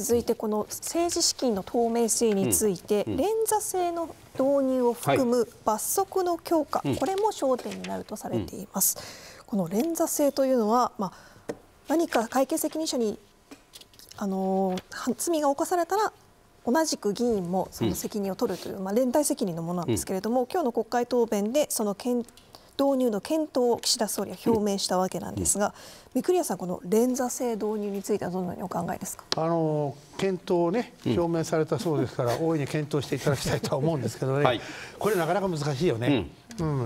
続いてこの政治資金の透明性について、連座制の導入を含む罰則の強化、これも焦点になるとされています。この連座制というのは、何か会計責任者に罪が犯されたら同じく議員もその責任を取るという、連帯責任のものなんですけれども、今日の国会答弁でその導入の検討を岸田総理は表明したわけなんですが、御厨さん、この連座制導入についてはどのようにお考えですか？検討をね、表明されたそうですから、大いに検討していただきたいとは思うんですけどね、はい、これ、なかなか難しいよね。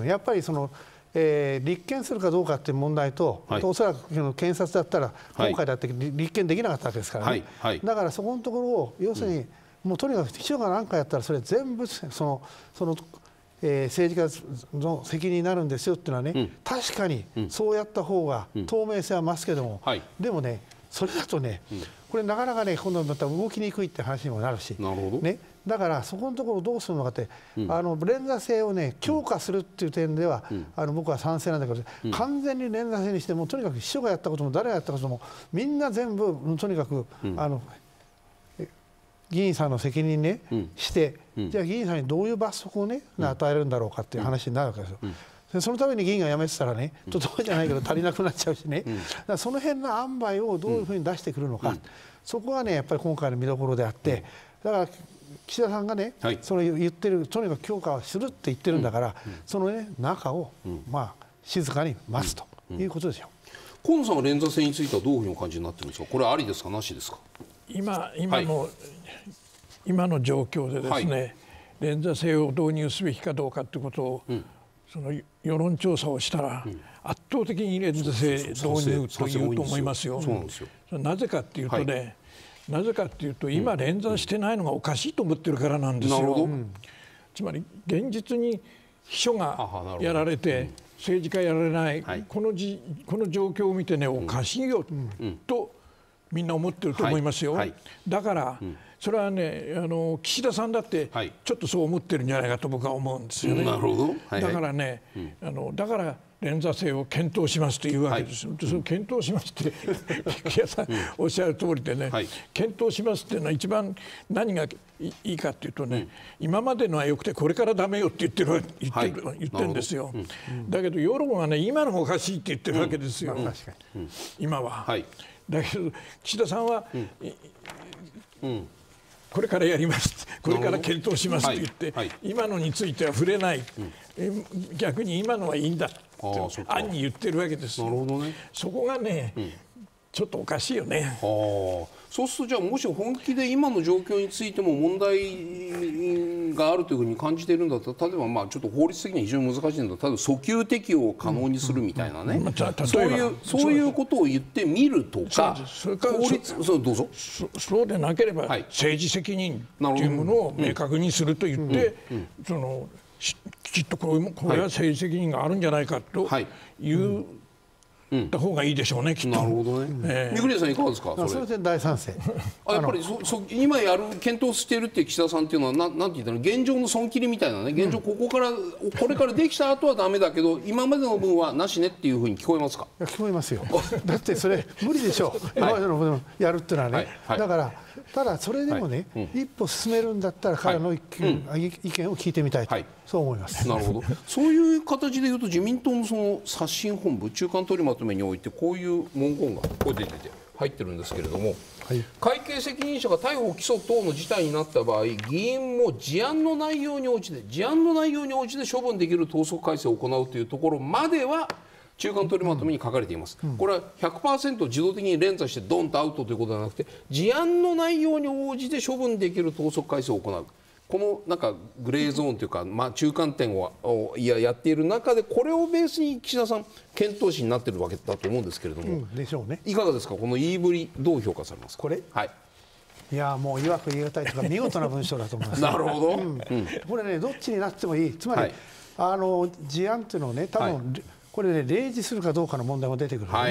やっぱりその立件するかどうかという問題と、おそらく検察だったら、今回だって立件できなかったわけですからね、だからそこのところを、要するに、もうとにかく秘書が何かやったら、それ全部政治家の責任になるんですよっていうのはね、確かにそうやった方が透明性は増すけども、でもね、それだとね、これなかなかね、今度また動きにくいって話にもなるし、ね、だからそこのところをどうするのかって、連座制をね、強化するっていう点では、僕は賛成なんだけど、完全に連座制にしても、とにかく秘書がやったことも、誰がやったことも、みんな全部、とにかく、議員さんの責任ねして、じゃあ議員さんにどういう罰則をね与えるんだろうかっていう話になるわけですよ。でそのために議員が辞めてたらね、とてもじゃないけど足りなくなっちゃうしね、だからその辺の塩梅をどういうふうに出してくるのか、そこはねやっぱり今回の見どころであって、だから岸田さんがね、その言ってるとにかく強化をするって言ってるんだから、そのね中を静かに待つということですよ。河野さんは連座制についてはどういうふうにお感じになってるんですか。これありですかなしですか。今の状況でですね、連座制を導入すべきかどうかということを、その世論調査をしたら、圧倒的に連座制導入というと思いますよ。なぜかというとね、なぜかというと今連座してないのがおかしいと思ってるからなんですよ。つまり現実に秘書がやられて政治家やられないこの状況を見てね、おかしいよとみんな思ってると思いますよ。だからそれはね、岸田さんだってちょっとそう思ってるんじゃないかと僕は思うんですよね。だからね、だから連座制を検討しますというわけです。その検討しますって御厨さんおっしゃる通りでね、検討しますっていうのは一番何がいいかというとね、今までのはよくてこれからダメよって言ってるんですよ。だけど世論はね、今の方がおかしいって言ってるわけですよ。今は。だけど岸田さんは、これからやります、これから検討しますと言って、今のについては触れない、逆に今のはいいんだと暗に言ってるわけですよ。そこがね、ちょっとおかしいよね。そうすると、じゃあもし本気で今の状況についても問題があるというふうに感じているんだったら、例えばちょっと法律的には非常に難しいんだったら、例えば訴求適用を可能にするみたいなね、そういうことを言ってみるとか、そうでなければ政治責任というものを明確にすると言って、きちっとこれは政治責任があるんじゃないかという。た方がいいでしょうね。きっと。なるほどね。御厨さんいかがですか。それで大賛成。やっぱり今やる検討しているって岸田さんっていうのはなんて言ったの、現状の損切りみたいなね、現状これからできた後はダメだけど今までの分はなしねっていうふうに聞こえますか。聞こえますよ。だってそれ無理でしょう。今までの分やるっていうのはね。だからただそれでもね、一歩進めるんだったら彼の意見を聞いてみたいと、そう思います。なるほど。そういう形でいうと自民党のその刷新本部中間取りまとめにおいてこういう文言がこれ出て入ってるんですけれども、会計責任者が逮捕・起訴等の事態になった場合、議員も事案の内容に応じて処分できる党則改正を行うというところまでは中間取りまとめに書かれています。これは 100% 自動的に連座してドンとアウトということではなくて、事案の内容に応じて処分できる党則改正を行う。このなんかグレーゾーンというか、中間点をやっている中で、これをベースに岸田さん検討士になっているわけだと思うんですけれども、いかがですか、この言いぶりどう評価されますか。これ、いやもういわく言い難いというか見事な文章だと思います。なるほど。これね、どっちになってもいい。つまり事案というのをね、多分これね、例示するかどうかの問題も出てくるの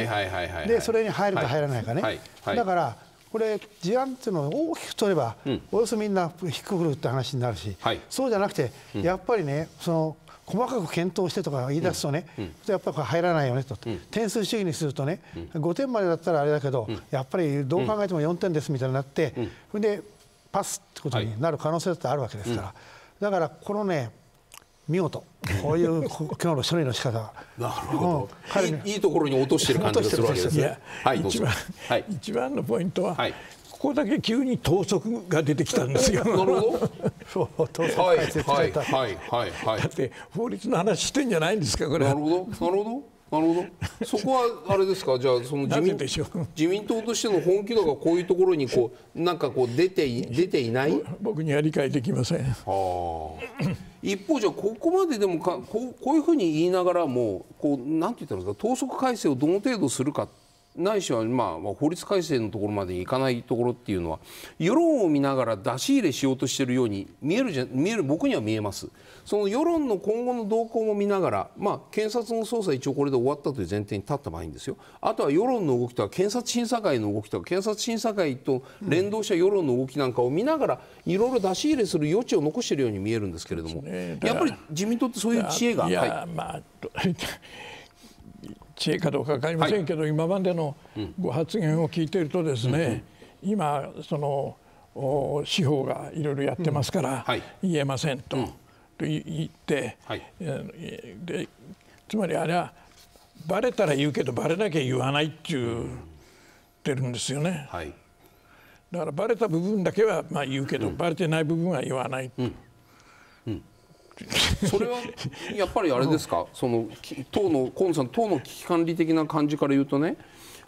で、それに入るか入らないかね。だからこれ事案というのを大きく取ればおよそみんなひっくくるって話になるし、そうじゃなくてやっぱりね、その細かく検討してとか言い出すとね、やっぱり入らないよねと、点数主義にするとね、5点までだったらあれだけど、やっぱりどう考えても4点ですみたいになって、それでパスってことになる可能性だってあるわけですから、だからこのね、見事、こういう今日の処理の仕方は、なるほど、いいところに落としてる感じがするわけですね。一番のポイントは、ここだけ急に等速が出てきたんですよ。そう、等速解説だった。だって法律の話してんじゃないんですかこれ。なるほど、なるほど、なるほど。そこはあれですか。じゃあその自民党としての本気度がこういうところにこうなんかこう出ていない。僕には理解できません。ああ。一方じゃここまででもこういうふうに言いながらもこうなんて言ったんですか、等速改正をどの程度するか。ないしは、まあ、法律改正のところまでいかないところっていうのは世論を見ながら出し入れしようとしているように見える僕には見えます。その世論の今後の動向も見ながら、まあ、検察の捜査一応これで終わったという前提に立った場合にですよ、あとは世論の動きとか検察審査会の動きとか検察審査会と連動した世論の動きなんかを見ながらいろいろ出し入れする余地を残しているように見えるんですけれども、やっぱり自民党ってそういう知恵が。知恵かどうか分かりませんけど、今までのご発言を聞いているとですね、今その司法がいろいろやってますから言えませんと言って、でつまりあれはバレたら言うけどバレなきゃ言わないって言ってるんですよね。だからバレた部分だけはまあ言うけどバレてない部分は言わない。それはやっぱりあれですか、その河野さん、党の危機管理的な感じから言うとね、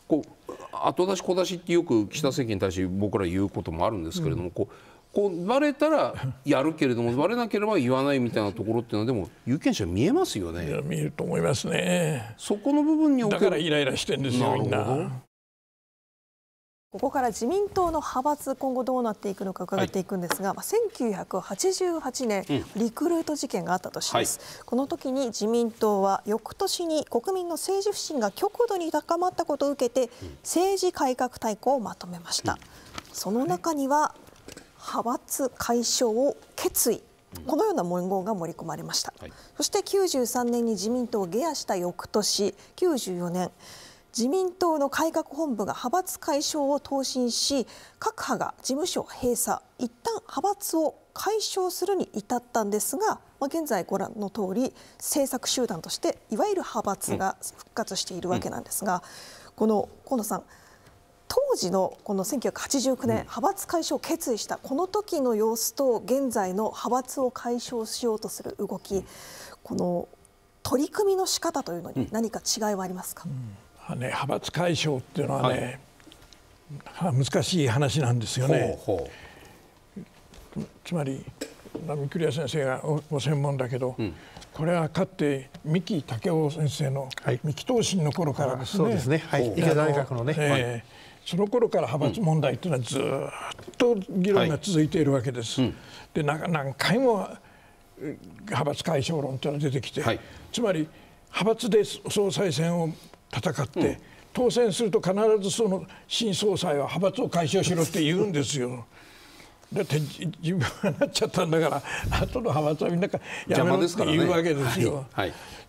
こう後出し小出しってよく岸田政権に対して僕ら言うこともあるんですけれども、こうバレたらやるけれどもバレなければ言わないみたいなところっていうのはでも有権者見えますよね。見えると思いますね。そこの部分におけるだからイライラしてるんですよみんな。ここから自民党の派閥今後どうなっていくのか伺っていくんですが、1988年リクルート事件があった年です、この時に自民党は翌年に国民の政治不信が極度に高まったことを受けて政治改革大綱をまとめました、その中には派閥解消を決意、このような文言が盛り込まれました、そして93年に自民党を下野した翌年94年自民党の改革本部が派閥解消を答申し、各派が事務所閉鎖、一旦派閥を解消するに至ったんですが、現在ご覧の通り政策集団としていわゆる派閥が復活しているわけなんですが、この河野さん、当時のこの1989年派閥解消を決意したこの時の様子と現在の派閥を解消しようとする動き、この取り組みの仕方というのに何か違いはありますか？派閥解消っていうのはね、難しい話なんですよね。つまり御厨先生がご専門だけど、これはかつて三木武夫先生の三木答申の頃からですね、池田大学のね、その頃から派閥問題っていうのはずっと議論が続いているわけです。で何回も派閥解消論っていうのが出てきて、つまり派閥で総裁選を戦って当選すると必ずその新総裁は派閥を解消しろって言うんですよ。だって自分がなっちゃったんだから後の派閥はみんなやめろって言うわけですよ。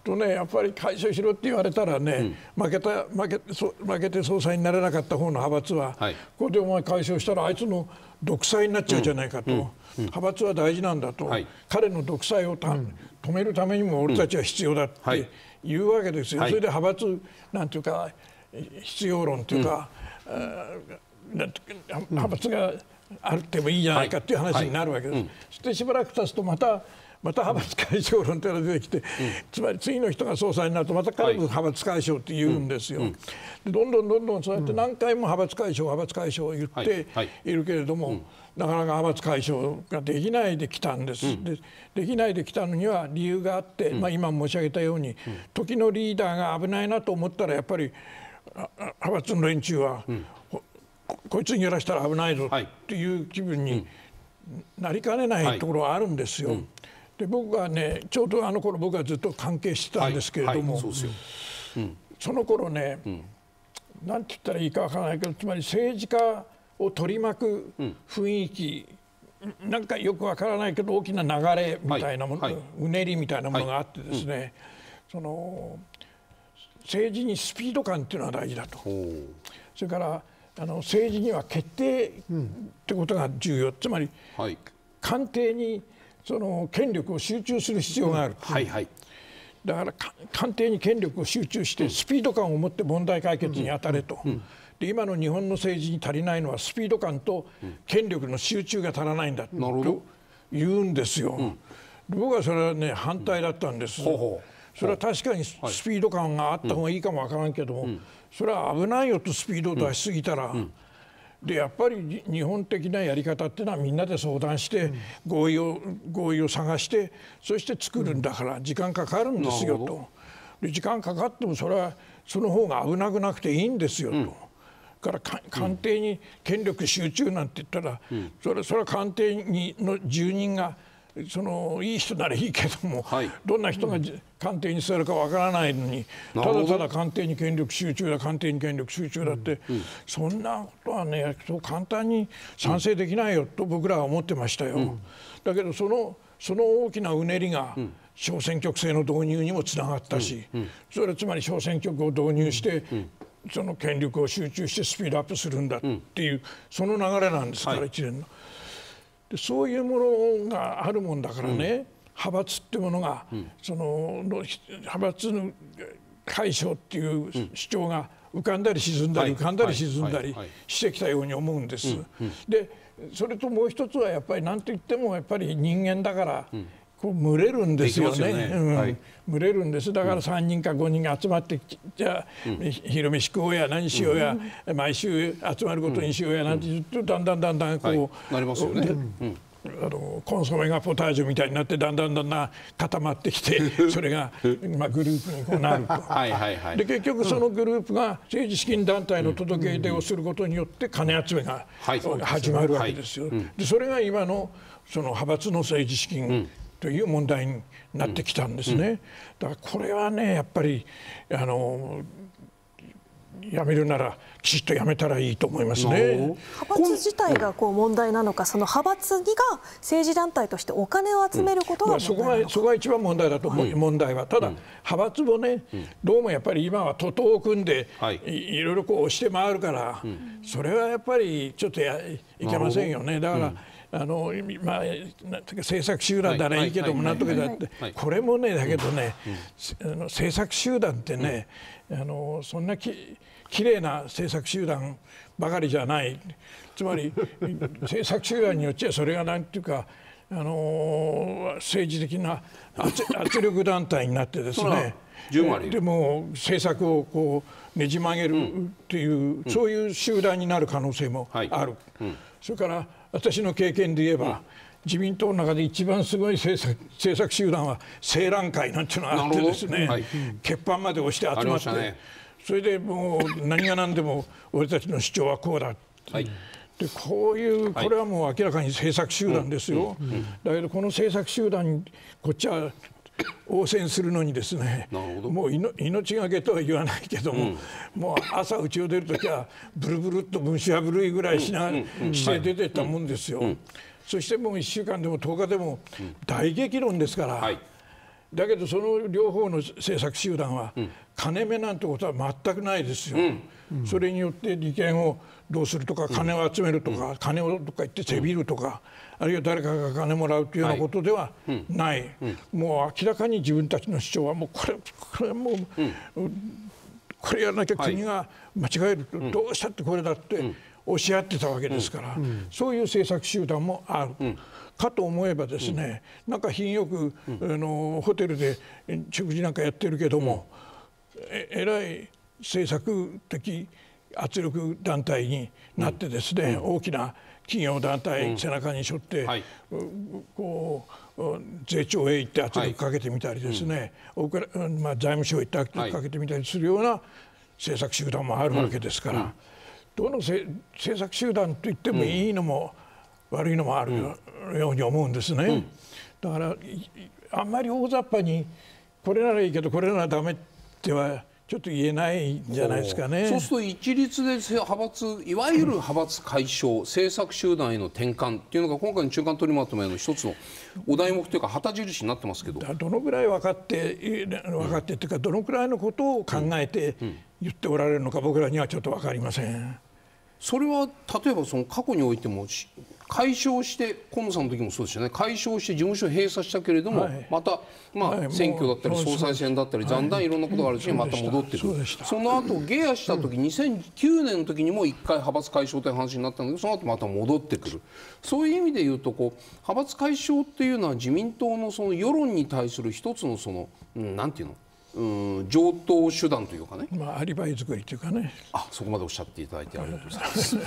とね、やっぱり解消しろって言われたらね、負けて総裁になれなかった方の派閥はこれでお前解消したらあいつの独裁になっちゃうじゃないかと、派閥は大事なんだと、彼の独裁を止めるためにも俺たちは必要だっていうわけですよ。それで派閥なんていうか必要論というか、派閥があってもいいじゃないかっていう話になるわけです。そしてしばらく経つとまた派閥解消論というのが出てきて、つまり次の人が総裁になるとまた幹部派閥解消って言うんですよ。でどんどんそうやって何回も派閥解消を言っているけれども、なかなか派閥解消ができないできたんです。できないできたのには理由があって、今申し上げたように時のリーダーが危ないなと思ったらやっぱり派閥の連中はこいつにやらせたら危ないぞっていう気分になりかねないところはあるんですよ。で僕はね、ちょうどあの頃僕はずっと関係してたんですけれども、その頃ね、なんて言ったらいいかわからないけど、つまり政治家を取り巻く雰囲気なんかよくわからないけど大きな流れみたいなもの、うねりみたいなものがあってですね、その政治にスピード感っていうのは大事だと、それから政治には決定ってことが重要、つまり、官邸にその権力を集中する必要がある。だから官邸に権力を集中してスピード感を持って問題解決に当たれと。で今の日本の政治に足りないのはスピード感と権力の集中が足らないんだと言うんですよ。僕はそれはね反対だったんです。それは確かにスピード感があった方がいいかもわからんけども、それは危ないよとスピードを出しすぎたら。でやっぱり日本的なやり方っていうのはみんなで相談して合意を探してそして作るんだから時間かかるんですよと。で時間かかってもそれはその方が危なくなくていいんですよと。だから官邸に権力集中なんて言ったら、それは官邸の住人がそのいい人ならいいけども、どんな人が官邸に座るかわからないのに、ただただ官邸に権力集中だ官邸に権力集中だって、そんなことはねそう簡単に賛成できないよと僕らは思ってましたよ。だけどその大きなうねりが、小選挙区制の導入にもつながったし、それはつまり小選挙区を導入して、その権力を集中してスピードアップするんだっていう、その流れなんですから、一連のでそういうものがあるもんだからね、派閥ってものが、派閥の解消っていう主張が浮かんだり沈んだり浮かんだり沈んだりしてきたように思うんです。でそれともう一つはやっぱり何と言ってもやっぱり人間だから。こう群れるんですよね。群れるんです。だから三人か五人が集まってじゃあ昼飯食おうや何しようや毎週集まることにしようやなんて言ってだんだんこうなりますよね。コンソメがポタージュみたいになってだんだん固まってきてそれがまあグループにこうなると。で結局そのグループが政治資金団体の届け出をすることによって金集めが始まるわけですよ。でそれが今のその派閥の政治資金という問題になってきたんですね。だからこれはねやっぱりやめるならきちっとやめたらいいと思いますね。派閥自体がこう問題なのか、その派閥が政治団体としてお金を集めることが問題なのか、そこが一番問題だと思う。問題はただ派閥もねどうもやっぱり今は徒党を組んでいろいろこう押して回るから、それはやっぱりちょっといけませんよね。だからまあ政策集団ならいいけどもなんとかだってこれもねだけどね政策集団ってねそんなきれいな政策集団ばかりじゃない。つまり政策集団によっちゃそれがなんていうか政治的な圧力団体になってですねでも政策をこうねじ曲げるっていうそういう集団になる可能性もある。それから私の経験で言えば、自民党の中で一番すごい政策集団は青蘭会なんていうのがあってですね、欠板まで押して集まって、それでもう何が何でも俺たちの主張はこうだって、でこういうこれはもう明らかに政策集団ですよ。だけどこの政策集団にこっちは応戦するのにですねもう命がけとは言わないけども、もう朝うちを出るときはブルブルっと蒸しはぶるいぐらいして出ていったもんですよ。そしてもう1週間でも10日でも大激論ですから、だけどその両方の政策集団は金目なんてことは全くないですよ。それによって利権をどうするとか金を集めるとか金をとか言ってせびるとかあるいは誰かが金もらうというようなことではない。もう明らかに自分たちの主張はもうこれもうこれやらなきゃ国が間違えるとどうしたってこれだって押し合ってたわけですから、そういう政策集団もある。かと思えばですねなんか品よくホテルで食事なんかやってるけどもえらい政策的圧力団体になってですね大きな企業団体背中に背負ってこう税調へ行って圧力かけてみたりですねまあ財務省へ行って圧力かけてみたりするような政策集団もあるわけですから、どの政策集団といってもいいのも悪いのもあるように思うんですね。だからあんまり大雑把にこれならいいけどこれならダメってはちょっと言えないんじゃないですかね。そうすると一律で派閥、いわゆる派閥解消、政策集団への転換っていうのが今回の中間取りまとめの一つのお題目というか旗印になってますけど、どのぐらい分かってっていうか、どのくらいのことを考えて言っておられるのか、僕らにはちょっと分かりません。それは例えばその過去においても解消して、河野さんの時もそうですよね、解消して事務所閉鎖したけれども、はい、また、選挙だったり総裁選だったり、だんだんいろんなことがあるうちにまた戻ってくる、その後ゲアした時、2009年の時にも1回派閥解消という話になったんだけど、その後また戻ってくる。そういう意味でいうと、こう派閥解消っていうのは自民党のその世論に対する一つのその、なんていうの、上等手段というかね、アリバイ作りというかね。あ、そこまでおっしゃっていただいてありがとうございます。御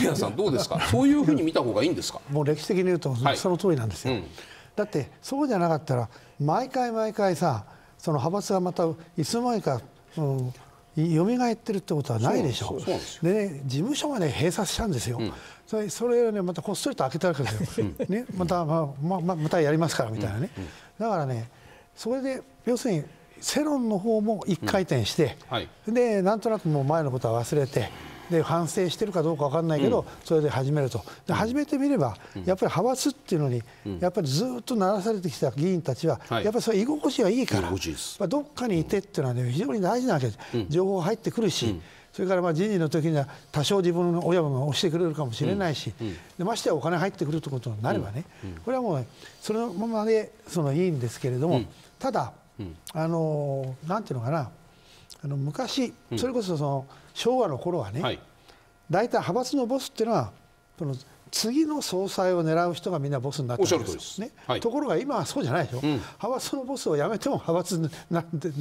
厨さん、どうですか。そういうふうに見た方がいいんですか。もう歴史的に言うと、その通りなんですよ。はい、だって、そうじゃなかったら、毎回さ、その派閥がまたいつの間にか、蘇ってるってことはないでしょう。でね、事務所まで閉鎖しちゃうんですよ。それをね、またこっそりと開けたわけですよ。ね、またやりますからみたいなね。だからね、それで、要するに。世論の方も一回転して、でなんとなくもう前のことは忘れて、で反省してるかどうかわかんないけど、それで始めると。で始めてみれば、やっぱり派閥っていうのにやっぱりずっと鳴らされてきた議員たちは、やっぱりそれ居心地がいいから、どっかにいてっていうのはね、非常に大事なわけです。情報が入ってくるし、それからまあ人事の時には多少自分の親分が押してくれるかもしれないし、でましてはお金入ってくるってことになればね、これはもうそのままでそのいいんですけれども、ただなんていうのかな、昔、それこそ昭和の頃はね、大体派閥のボスっていうのはその次の総裁を狙う人がみんなボスになってるんですね。ところが今はそうじゃないでしょ。派閥のボスを辞めても派閥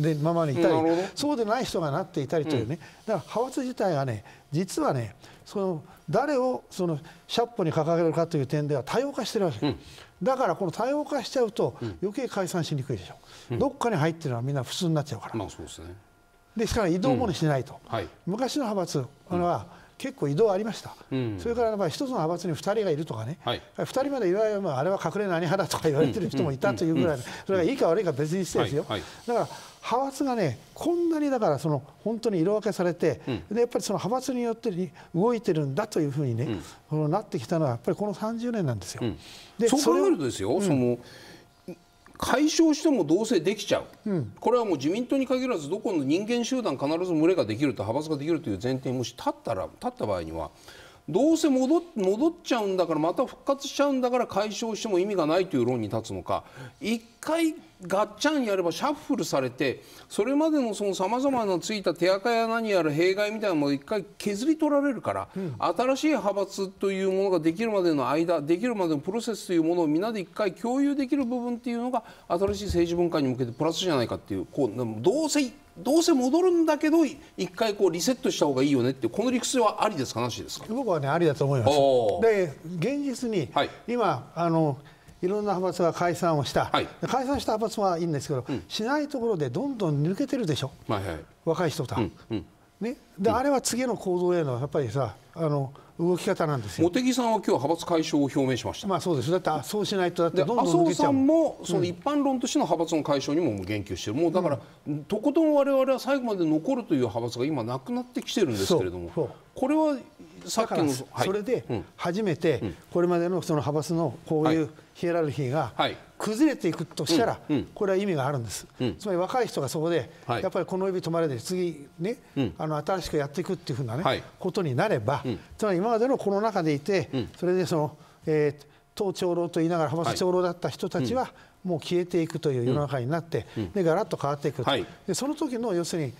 でままにいたり、そうでない人がなっていたりというね。だから派閥自体がね、実はね、その誰をそのシャッポに掲げるかという点では多様化してるわけ。だからこの多様化しちゃうと余計解散しにくいでしょ。どっかに入ってるのはみんな普通になっちゃうから。ですから移動もしないと。昔の派閥は結構移動ありました。それから一つの派閥に2人がいるとかね、2人までいわゆるあれは隠れ何派だとか言われてる人もいたというぐらい、それがいいか悪いか別にしてですよ。だから派閥がね、こんなにだからその本当に色分けされて、でやっぱりその派閥によって動いてるんだというふうにね、なってきたのはやっぱりこの30年なんですよ。そう考えるとですよ、その解消してもどうせできちゃう、これはもう自民党に限らずどこの人間集団必ず群れができると、派閥ができるという前提にもし立った場合には、どうせ戻っちゃうんだから、また復活しちゃうんだから解消しても意味がないという論に立つのか、一回ガッチャンやればシャッフルされて、それまでのさまざまなついた手垢や何やら弊害みたいなものを一回削り取られるから、新しい派閥というものができるまでの間、できるまでのプロセスというものをみんなで一回共有できる部分っていうのが新しい政治文化に向けてプラスじゃないかっていう、こうどうせ戻るんだけど一回こうリセットした方がいいよねっていう、この理屈はありですかなしですか。僕はね、ありだと思います。で現実に今、いろんな派閥が解散をした、解散した派閥はいいんですけど、しないところでどんどん抜けてるでしょ、若い人とは。ね、であれは次の行動へのやっぱりさ、動き方なんですよ。茂木さんは今日派閥解消を表明しました。まあそうです。だってそうしないとだってどんどん抜けちゃう。麻生さんもその一般論としての派閥の解消にも言及してる。もうだから、とことん我々は最後まで残るという派閥が今なくなってきてるんですけれども、これはさっきのそれで初めてこれまでのその派閥のこういうヒエラルキーが崩れていくとしたら、これは意味があるんです。つまり若い人がそこでやっぱりこの指止まれで次ね、新しくやっていくっていうふうなねことになれば、つまり今までのコロナ禍でいて、それでその党長老と言いながら派閥長老だった人たちはもう消えていくという世の中になって、でガラッと変わっていくと。でその時の要するに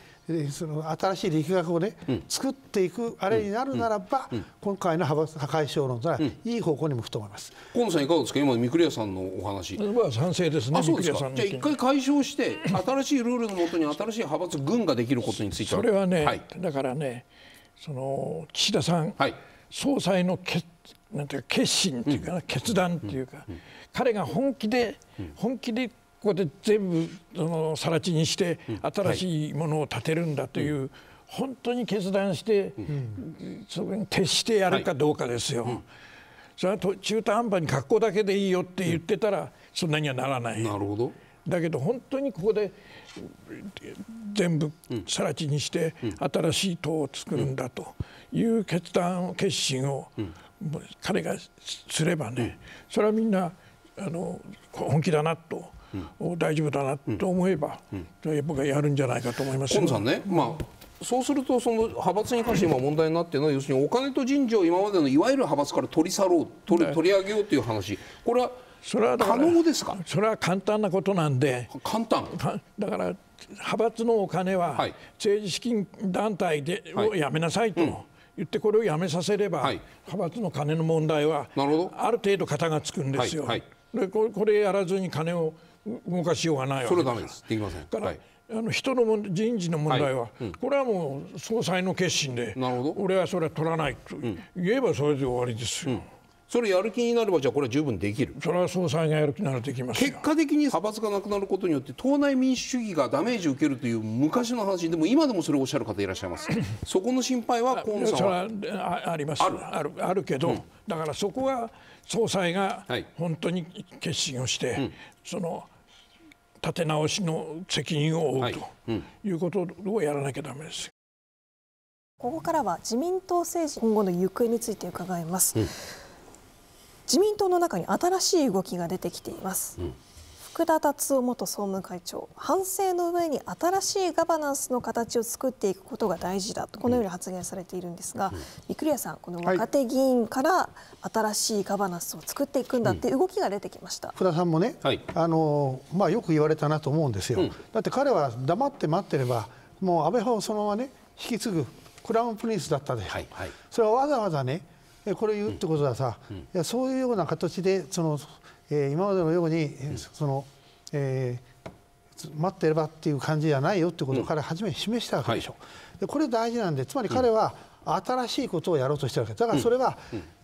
その新しい力学をね、作っていくあれになるならば、今回の派閥解消論というのはいい方向に向くと思います。河野さんいかがですか、今の御厨さんのお話。賛成ですね。あ、そうですか。じゃあ一回解消して新しいルールのもとに新しい派閥群ができることについては。それはね、だからね、その岸田さん、総裁の決心というか、決断というか、彼が本気でここで全部さら地にして新しいものを建てるんだという、本当に決断してそれに徹してやるかどうかですよ。それは中途半端に格好だけでいいよって言ってたらそんなにはならない。だけど本当にここで全部更地にして新しい党を作るんだという決断、決心を彼がすればね、それはみんな本気だなと、大丈夫だなと思えば僕はやるんじゃないかと思いますよ。そうするとその派閥に関して今問題になっているのは、要するにお金と人事を今までのいわゆる派閥から取り去ろう、取り上げようという話、これは可能ですか？それは簡単なことなんで、簡単だから派閥のお金は政治資金団体でをやめなさいと言って、これをやめさせれば派閥の金の問題はある程度片がつくんですよ。これやらずに金を動かしようがないわけです。それはダメです。できません。人の人事の問題は、これはもう総裁の決心で、俺はそれは取らないと言えばそれで終わりですよ。それやる気になれば、じゃあこれは十分できる。それは総裁がやる気ならできますよ。結果的に派閥がなくなることによって党内民主主義がダメージを受けるという昔の話でも、今でもそれをおっしゃる方いらっしゃいます。そこの心配は河野さんはあります。あるけど、だからそこは総裁が本当に決心をしてその立て直しの責任を負うということをやらなきゃダメです。ここからは自民党政治今後の行方について伺います。自民党の中に新しい動きが出てきています。福田達夫元総務会長、反省の上に新しいガバナンスの形を作っていくことが大事だとこのように発言されているんですが、御厨さん、この若手議員から新しいガバナンスを作っていくんだって動きが出てきました。福田さんもね、よく言われたなと思うんですよ。だって彼は黙って待ってれば、もう安倍派をそのままね引き継ぐクラウンプリンスだったで、それはわざわざね。これを言うってことはさ、いやそういうような形でその、今までのようにその、待ってればっていう感じじゃないよってことを彼は初めに示したわけでしょ。でこれ大事なんで、つまり彼は新しいことをやろうとしてるわけだから、それは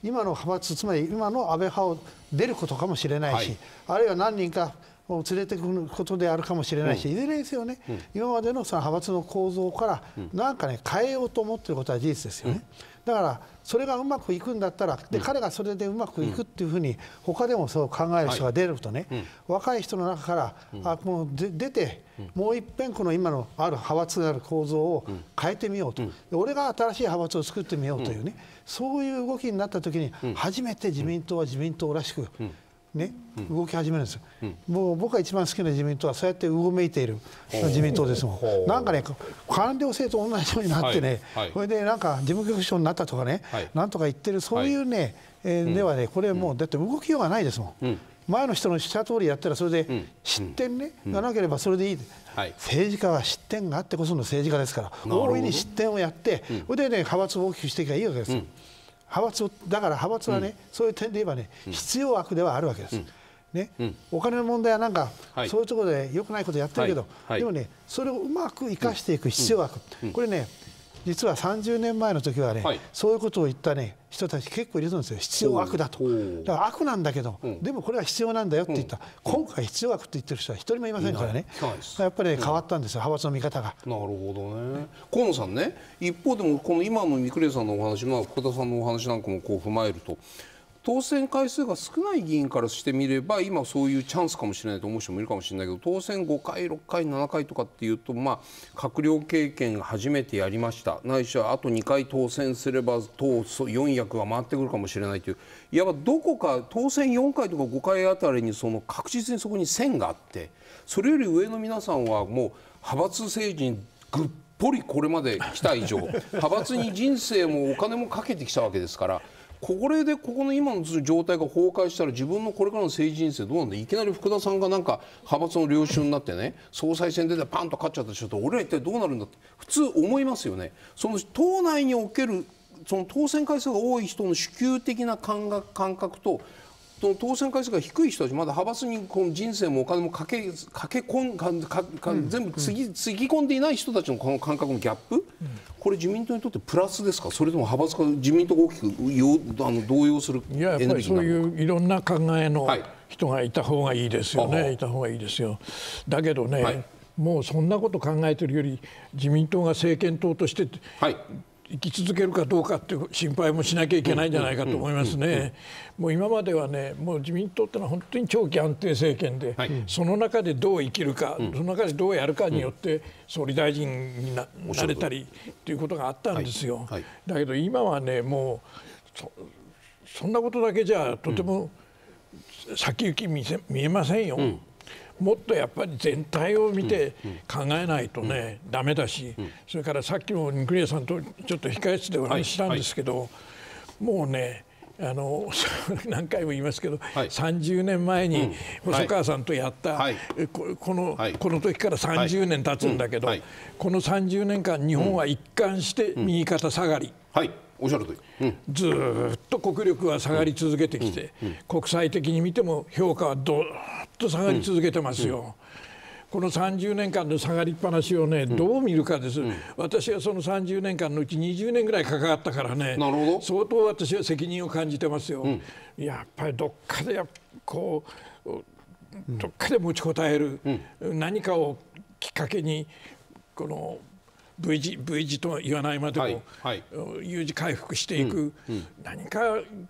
今の派閥、つまり今の安倍派を出ることかもしれないし、あるいは何人かを連れてくることであるかもしれないし、いずれにせよね、今までのその派閥の構造からなんかね変えようと思ってることは事実ですよね。だからそれがうまくいくんだったら、で彼がそれでうまくいくっていうふうに他でもそう考える人が出るとね、若い人の中からもう出て、もういっぺんこの今のある派閥がある構造を変えてみようと、俺が新しい派閥を作ってみようというね、そういう動きになった時に初めて自民党は自民党らしくね、動き始めるんですよ。もう僕が一番好きな自民党はそうやってうごめいている自民党ですもん。なんかね官僚制と同じようになってね、それでなんか事務局長になったとかね、なんとか言ってる、そういうねではね、これもうだって動きようがないですもん。前の人のした通りやったらそれで失点ねがなければそれでいい。政治家は失点があってこその政治家ですから、大いに失点をやってそれでね派閥を大きくしていけばいいわけです。派閥をだから派閥はね、そういう点で言えばね必要悪ではあるわけです。ね、お金の問題はなんかそういうところで良くないことやってるけど、でもねそれをうまく生かしていく必要悪、これね実は30年前の時はねそういうことを言ったね人たち結構いるんですよ。必要悪だと、だから悪なんだけどでもこれは必要なんだよって言った。今回必要悪って言ってる人は一人もいませんからね、やっぱり変わったんですよ派閥の見方が。なるほどね。河野さんね、一方でもこの今の御厨さんのお話、福田さんのお話なんかもこう踏まえると、当選回数が少ない議員からしてみれば今そういうチャンスかもしれないと思う人もいるかもしれないけど、当選5回6回7回とかっていうと、閣僚経験初めてやりましたないしはあと2回当選すれば党4役が回ってくるかもしれないという、いわばどこか当選4回とか5回あたりにその確実にそこに線があって、それより上の皆さんはもう派閥政治にぐっぽりこれまで来た以上派閥に人生もお金もかけてきたわけですから、これでここの今の状態が崩壊したら自分のこれからの政治人生どうなんだ。いきなり福田さんがなんか派閥の領袖になってね総裁選でパンと勝っちゃった人と俺は一体どうなるんだって普通思いますよね。その党内におけるその当選回数が多い人の主給的な感覚と、その当選回数が低い人たちまだ派閥にこの人生もお金も全部つぎ込んでいない人たちのこの感覚のギャップ、これ自民党にとってプラスですか、それとも派閥が自民党が大きく動揺するエネルギーになるのか。やっぱりそういういろんな考えの人がいた方がいいですよね、いた方がいいですよ。だけどね、もうそんなこと考えてるより自民党が政権党として生き続けるかどうかっていう心配もしなきゃいけないんじゃないかと思いますね。もう今まではね、もう自民党ってのは本当に長期安定政権で、はい、その中でどう生きるか、その中でどうやるかによって総理大臣に なれたりということがあったんですよ。はいはい、だけど今はね、もう そんなことだけじゃとても先行き見えませんよ。もっとやっぱり全体を見て考えないとね、ダメだし、それからさっきも御厨さんとちょっと控え室でお話ししたんですけど、もうね、何回も言いますけど、30年前に細川さんとやったこの時から30年経つんだけど、この30年間日本は一貫して右肩下がり。おっしゃるとおり、ずっと国力は下がり続けてきて、国際的に見ても評価はどーっと下がり続けてますよ。この30年間の下がりっぱなしをね、どう見るかです。私はその30年間のうち20年ぐらい関わったからね、相当私は責任を感じてますよ。やっぱりどっかでこうどっかで持ちこたえる、何かをきっかけにこのV字とは言わないまでも U 字回復していく何か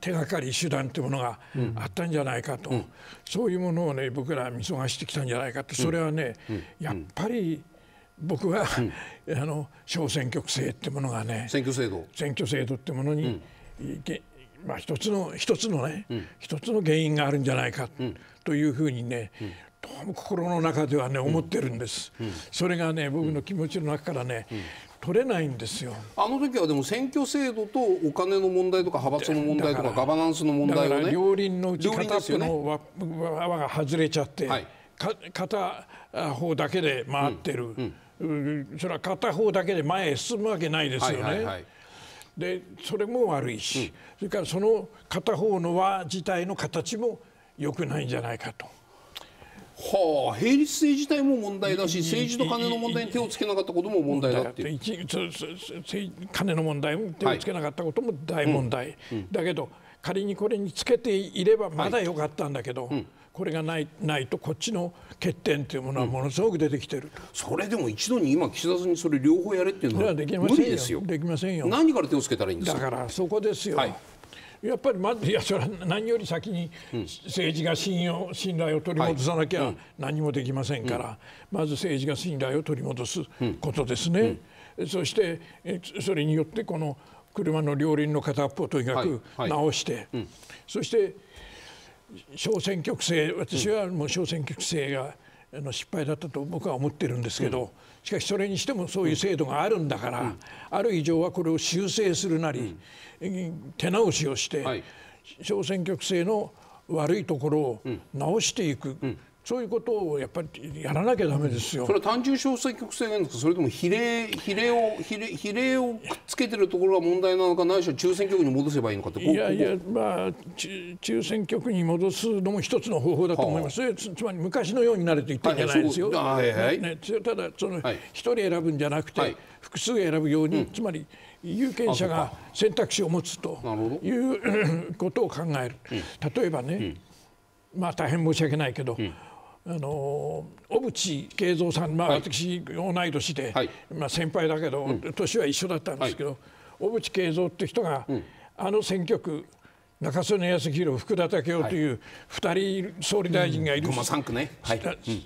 手がかり、手段というものがあったんじゃないかと、そういうものをね、僕ら見逃してきたんじゃないかと。それはね、やっぱり僕は小選挙区制というものがね、選挙制度というものに一つの原因があるんじゃないかというふうにね、心の中ではね、思ってるんです。それがね、僕の気持ちの中からね、取れないんですよ。あの時はでも選挙制度とお金の問題とか派閥の問題とかガバナンスの問題をね、両輪のうち片方の輪が外れちゃって、片方だけで回ってる。それは片方だけで前へ進むわけないですよね。で、それも悪いし、それからその片方の輪自体の形も良くないんじゃないかと。はあ、並立性自体も問題だし、政治と金の問題に手をつけなかったことも問題だっていう。金の問題に手をつけなかったことも大問題だけど、仮にこれにつけていればまだよかったんだけど、これがないとこっちの欠点というものはものすごく出てきてる。それでも一度に今岸田さんにそれ両方やれっていうのは無理ですよ。できませんよ。何から手をつけたらいいんですか。だからそこですよ。やっぱりまず、いや、それは何より先に政治が信頼を取り戻さなきゃ何もできませんから、まず政治が信頼を取り戻すことですね。そしてそれによってこの車の両輪の片っぽをとにかく直して、そして小選挙区制、私はもう小選挙区制が失敗だったと僕は思ってるんですけど、しかしそれにしてもそういう制度があるんだから、ある以上はこれを修正するなり手直しをして、小選挙区制の悪いところを直していく、そういうことをやっぱりやらなきゃダメですよ。それは単純小選挙区制なんですか、それとも比例をくっつけてるところが問題なのか、ないしは中選挙区に戻せばいいのかって。いやいや、まあ中選挙区に戻すのも一つの方法だと思います。つまり昔のようになれと言ってるんじゃないですよ。ただその一人選ぶんじゃなくて複数選ぶように、つまり有権者が選択肢を持つということを考える。例えばね、まあ大変申し訳ないけど、小渕恵三さん、まあ私同い年で、まあ先輩だけど年は一緒だったんですけど、小渕恵三って人があの選挙区、中曽根康弘、福田赳夫という2人総理大臣がいる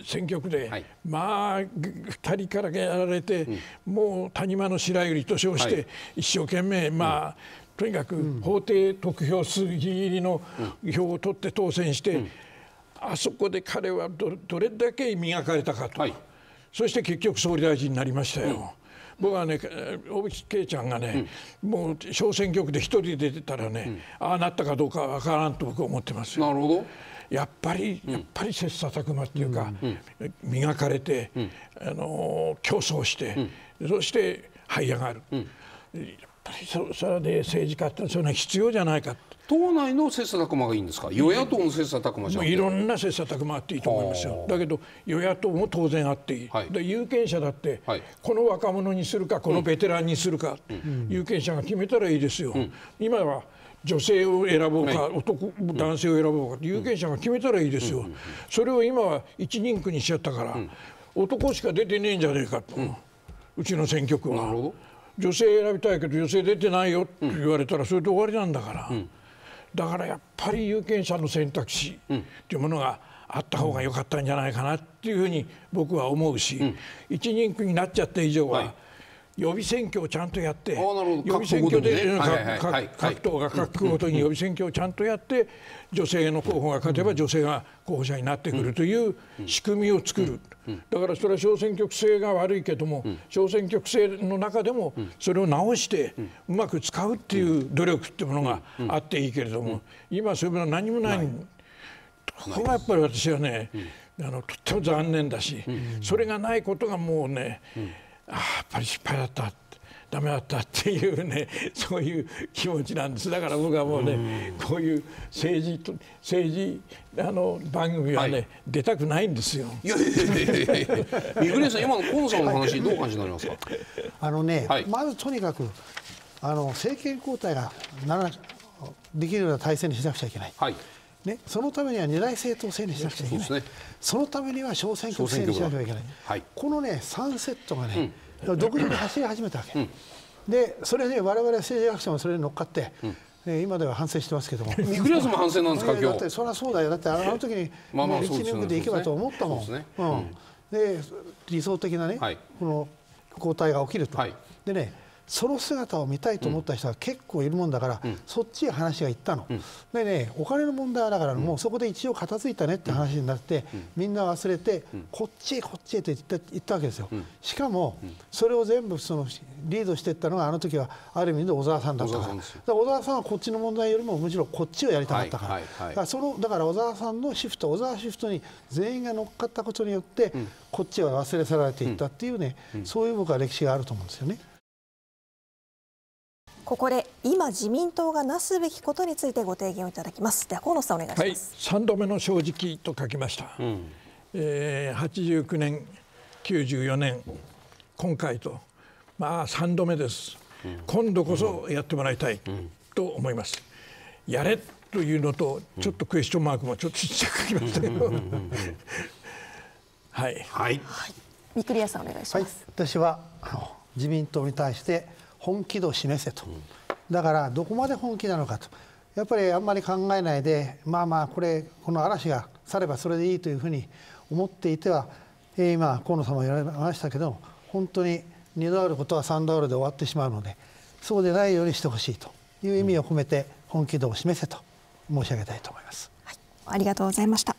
選挙区で、まあ2人からやられて、もう谷間の白百合と称して一生懸命、まあとにかく法定得票数入りの票を取って当選して、あそこで彼はどれだけ磨かれたかと、はい、そして結局総理大臣になりましたよ。僕はね、小渕恵ちゃんがね、もう小選挙区で一人で出てたらね、ああなったかどうかわからんと僕は思ってますよ。なるほど。やっぱり切磋琢磨っていうか、磨かれて、競争して、そして這い上がる。それで政治家ってそれは必要じゃないか。党内の切磋琢磨がいいんですか、与野党の切磋琢磨じゃん。いろんな切磋琢磨あっていいと思いますよ。だけど与野党も当然あっていい、で有権者だってこの若者にするかこのベテランにするか、有権者が決めたらいいですよ。今は女性を選ぼうか男性を選ぼうか有権者が決めたらいいですよ。それを今は一人区にしちゃったから、男しか出てねえんじゃねえかと、うちの選挙区は。女性選びたいけど女性出てないよって言われたらそれで終わりなんだから、だからやっぱり有権者の選択肢というものがあった方が良かったんじゃないかなっていうふうに僕は思うし、一人区になっちゃった以上は、はい、予備選挙をちゃんとやって、予備選挙で各党が各区ごとに予備選挙をちゃんとやって、女性の候補が勝てば女性が候補者になってくるという仕組みを作る。だからそれは小選挙区制が悪いけども、小選挙区制の中でもそれを直してうまく使うっていう努力ってものがあっていいけれども、今そういうものは何もない。ここがやっぱり私はね、とっても残念だし、それがないことがもうね、ああやっぱり失敗だった、ダメだったっていうね、そういう気持ちなんです。だから僕はもうね、こういう政治番組はね、はい、出たくないんですよ。いや御厨さん、今の河野さんの話、どう感じになりますか。はい、まずとにかく政権交代ができるような体制にしなくちゃいけない。はいね、そのためには二大政党制にしなくちゃいけない。 そのためには小選挙区制にしなくちゃいけない、はい、このね3セットがね、独自に走り始めたわけ、でそれで我々政治学者もそれに乗っかって、今では反省してますけども、御厨さんも反省なんですか。だってそりゃそうだよ、だってあの時に一人区でいけばと思ったもんで、理想的なね、はい、この交代が起きると、はい、でね、その姿を見たいと思った人は結構いるもんだから、そっちへ話が行ったの、でね、お金の問題はだからもうそこで一応片付いたねって話になって、みんな忘れて、こっちへこっちへって言ったわけですよ。しかも、それを全部そのリードしていったのがあの時はある意味で小沢さんだったから、小沢さんはこっちの問題よりもむしろこっちをやりたかったから、だから小沢さんのシフト、小沢シフトに全員が乗っかったことによってこっちは忘れ去られていったっていうね、そういう僕は歴史があると思うんですよね。ここで今、自民党がなすべきことについてご提言をいただきます。では河野さんお願いします。はい、3度目の正直と書きました。89年、94年、今回と、まあ3度目です。今度こそやってもらいたいと思います。やれというのと、ちょっとクエスチョンマークもちょっとちっちゃく書きましたけど。はい。はい。御厨さんお願いします。はい、私は自民党に対して。本気度を示せと、だからどこまで本気なのかと、やっぱりあんまり考えないで、まあまあこの嵐が去ればそれでいいというふうに思っていては、今、河野さんも言われましたけど、本当に2度あることは3度あるで終わってしまうので、そうでないようにしてほしいという意味を込めて、本気度を示せと申し上げたいと思います。はい、ありがとうございました。